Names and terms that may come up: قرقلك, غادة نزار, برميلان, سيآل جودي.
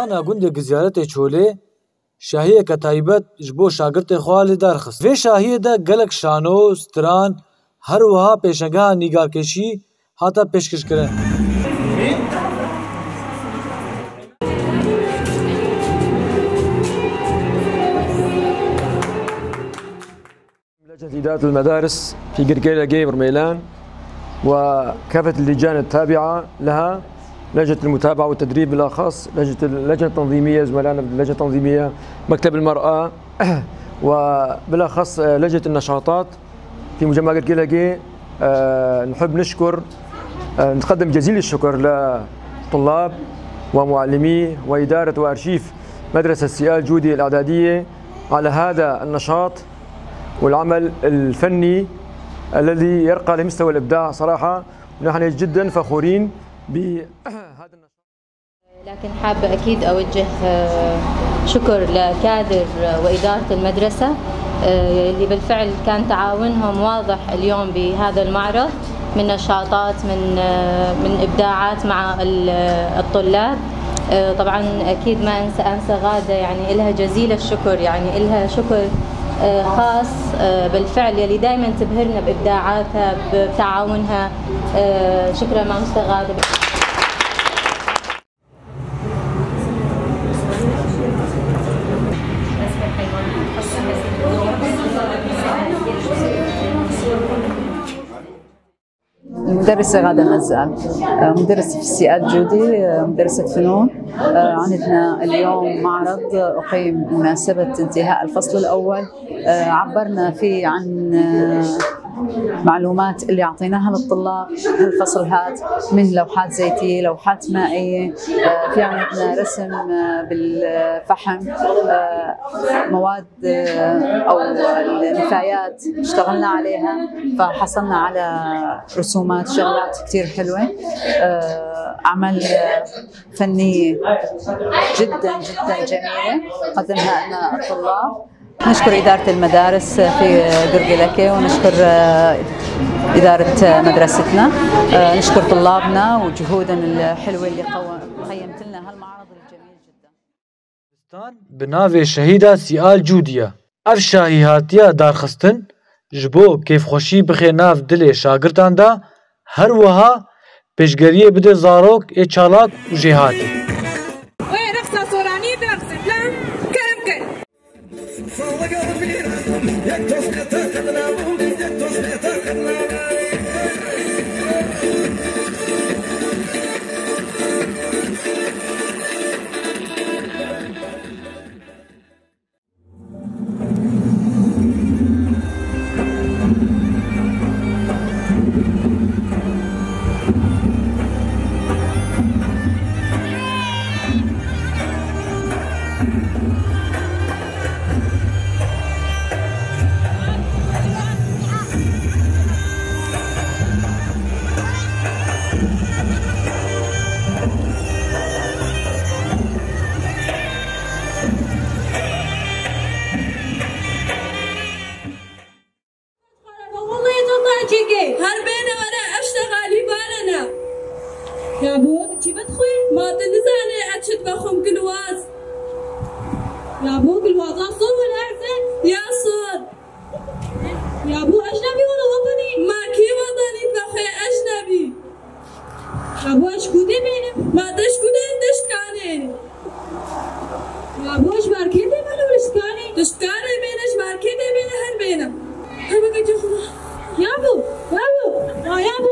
Dana gundek ziyaretê çolê şahiyeke taybet ji bo şagirtê xwe li derxist. Vê şahiyê de gelek şano, stran, her wiha pêşngeha nîgarkêşî hata pêşkêşkirin. لجنة إدارة المدارس في قرقلك برميلان وكافة اللجان التابعة لها، لجنة المتابعة والتدريب بالأخص، اللجنة التنظيمية، زملائنا باللجنة التنظيمية، مكتب المرأة، وبالأخص لجنة النشاطات في مجمع قرقلك. نحب نشكر، نقدم جزيل الشكر لطلاب ومعلمي وإدارة وأرشيف مدرسة سيآل جودي الإعدادية على هذا النشاط والعمل الفني الذي يرقى لمستوى الإبداع صراحة، ونحن جدا فخورين بهذا النشاط. لكن حابة أكيد أوجه شكر لكادر وإدارة المدرسة اللي بالفعل كان تعاونهم واضح اليوم بهذا المعرض، من نشاطات من إبداعات مع الطلاب. طبعا أكيد ما أنسى غادة، يعني إلها جزيل الشكر، يعني إلها شكر خاص بالفعل، يلي دائما تبهرنا بابداعاتها بتعاونها. شكرا مع مستغاده. مدرسة غادة نزار، مدرسة في سيآل جودي، مدرسة فنون. عندنا اليوم معرض أقيم بمناسبة انتهاء الفصل الأول، عبرنا فيه عن معلومات اللي أعطيناها للطلاب هالفصل هاد، من لوحات زيتية، لوحات مائية، في عندنا رسم بالفحم، مواد أو النفايات اشتغلنا عليها، فحصلنا على رسومات شغلات كتير حلوة، أعمال فنية جدا جدا جميلة قدمها لنا الطلاب. نشكر إدارة المدارس في قرقلك، ونشكر إدارة مدرستنا، نشكر طلابنا وجهودنا الحلوة اللي قيمت لنا هالمعرض الجميل جدا. بناوي شهيدة سيآل جودية اف شاهي هاتيا دارخستن جبو كيف خوشي بخي ناف دلي شاگردان دا هر وها پیشگریه بده زاروک ای چالاک و جهاتی. يا بو كي بتخوي ما تنزاني عتشت بخم كلواز يا بو كلواز صوب الارض يا صوت يا بو اجنبي ولا وطني؟ ما كي وطني بخي اجنبي يا بو اشكودي بيني ما تشكودي تشكاني يا بو اشباركي دي بيني ولا اشكاني تشكاني بيني اشباركي دي بيني هربينا يا بو يا بو